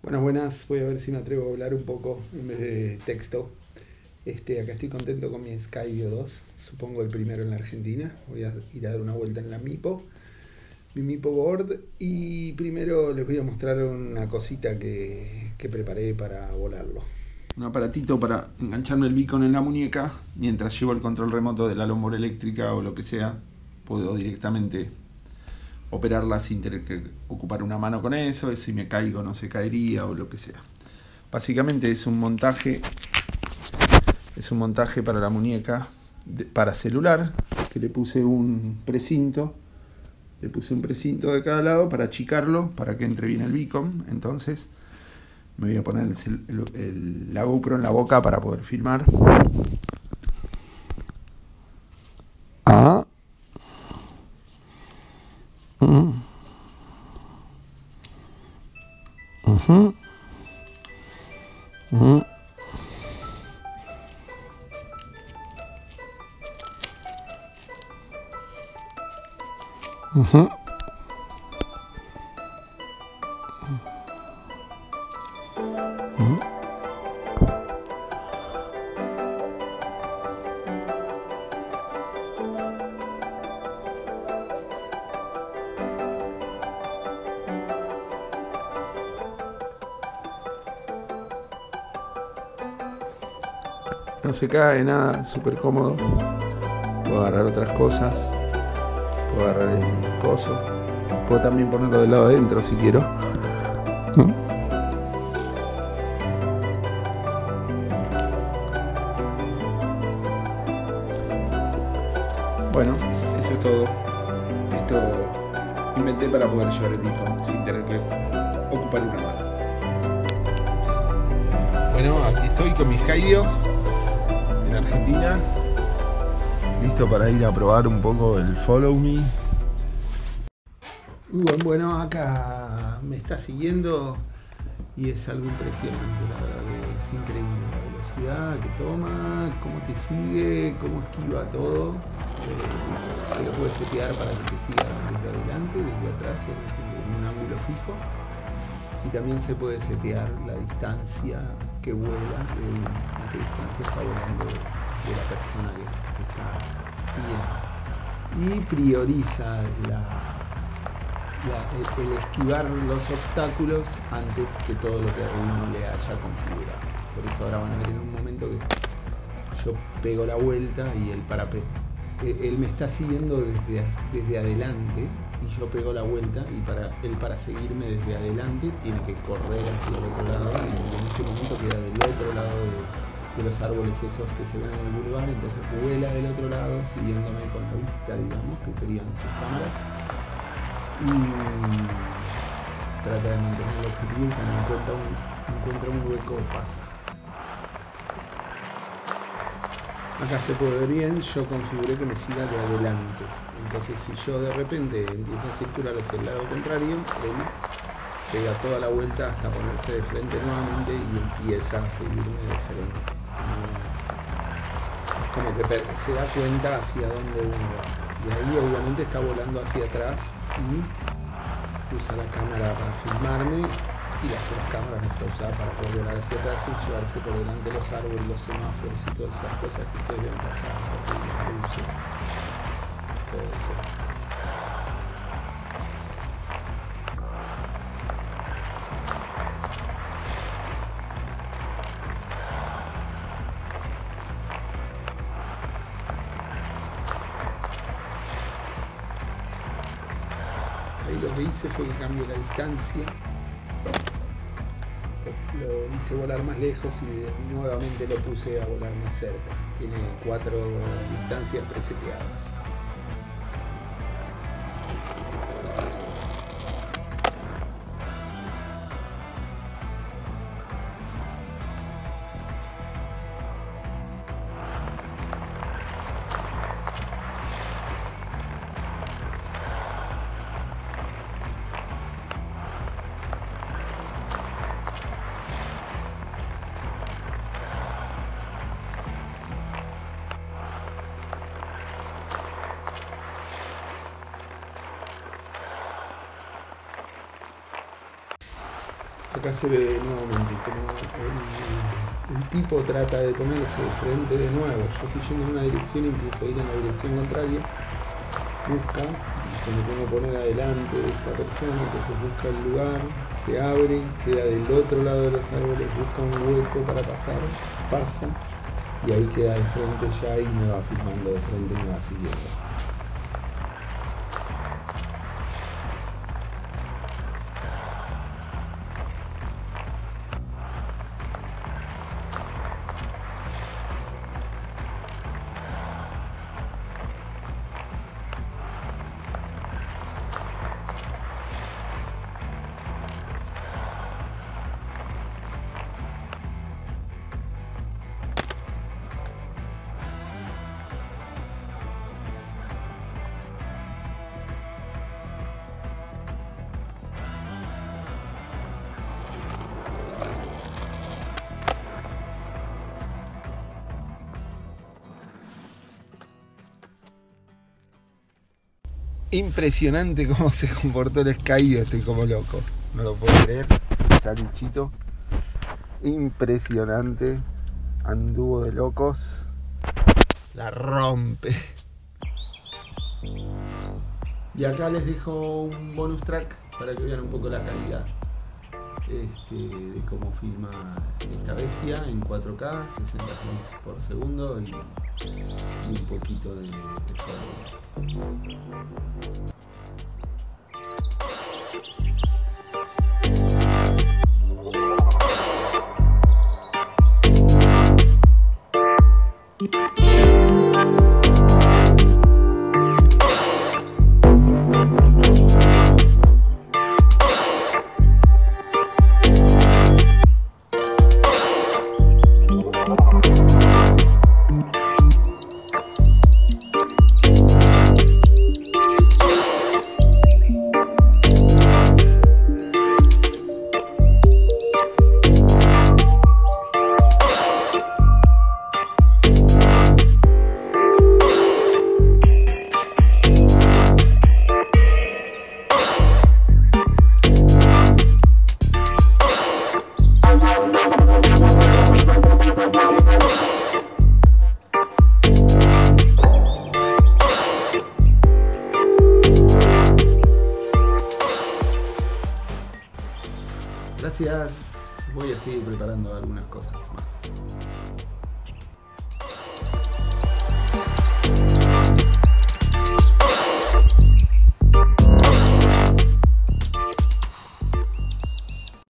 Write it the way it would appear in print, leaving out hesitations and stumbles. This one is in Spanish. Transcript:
Buenas, buenas. Voy a ver si me atrevo a hablar un poco en vez de texto. Acá estoy contento con mi Skydio 2, supongo el primero en la Argentina. Voy a ir a dar una vuelta en la Mipo, mi Mipo Board. Y primero les voy a mostrar una cosita que preparé para volarlo. Un aparatito para engancharme el beacon en la muñeca. Mientras llevo el control remoto de la lámpara eléctrica o lo que sea, puedo directamente operarla sin tener que ocupar una mano con eso. Si me caigo no se caería o lo que sea. Básicamente es un montaje. Es un montaje para la muñeca, para celular, que le puse un precinto. Le puse un precinto de cada lado para achicarlo, para que entre bien el beacon. Entonces me voy a poner la GoPro en la boca para poder filmar. No se cae nada, súper cómodo. Puedo agarrar otras cosas. Puedo agarrar el coso. Puedo también ponerlo del lado adentro si quiero. Bueno, eso es todo. Esto inventé para poder llevar el beacon sin tener que ocupar una mano. Bueno, aquí estoy con mi Skydio en Argentina, listo para ir a probar un poco el Follow Me. Bueno, acá me está siguiendo y es algo impresionante, la verdad que es increíble la velocidad que toma, cómo te sigue, cómo esquiva todo. Te lo puedes setear para que te siga desde adelante, desde atrás o en un ángulo fijo. Y también se puede setear la distancia que vuela, a qué distancia está volando de la persona que está siguiendo. Y prioriza el esquivar los obstáculos antes que todo lo que uno le haya configurado. Por eso ahora van a ver en un momento que yo pego la vuelta y el parapé. Él me está siguiendo desde adelante y yo pego la vuelta, y para seguirme desde adelante tiene que correr hacia el otro lado, y en ese momento queda del otro lado de los árboles esos que se ven en el boulevard. Entonces vuela del otro lado siguiéndome con la vista, digamos, que serían sus cámaras, y trata de mantener el objetivo, y cuando encuentra un hueco pasa. Acá se puede ver bien, yo configuré que me siga de adelante. Entonces si yo de repente empiezo a circular hacia el lado contrario, él pega toda la vuelta hasta ponerse de frente nuevamente y empieza a seguirme de frente. Es como que se da cuenta hacia dónde uno va. Y ahí obviamente está volando hacia atrás y usa la cámara para filmarme. Y las otras cámaras las usan para poder volar hacia atrás y llevarse por delante los árboles, los semáforos y todas esas cosas que ustedes ven pasar, las luces, todo eso. Ahí lo que hice fue que cambié la distancia. Lo hice volar más lejos y nuevamente lo puse a volar más cerca. Tiene 4 distancias preseteadas. Acá se ve nuevamente como el tipo trata de ponerse de frente de nuevo. Yo estoy yendo en una dirección y empiezo a ir en la dirección contraria. Busca, se me tengo que poner adelante de esta persona, entonces busca el lugar, se abre, queda del otro lado de los árboles, busca un hueco para pasar, pasa, y ahí queda al frente ya y me va filmando de frente y me va siguiendo. Impresionante cómo se comportó el Skydio, estoy como loco. No lo puedo creer, está luchito. Impresionante, anduvo de locos. La rompe. Y acá les dejo un bonus track para que vean un poco la calidad de cómo filma esta bestia en 4K, 60 frames por segundo y un poquito de sonido. Gracias, voy a seguir preparando algunas cosas más.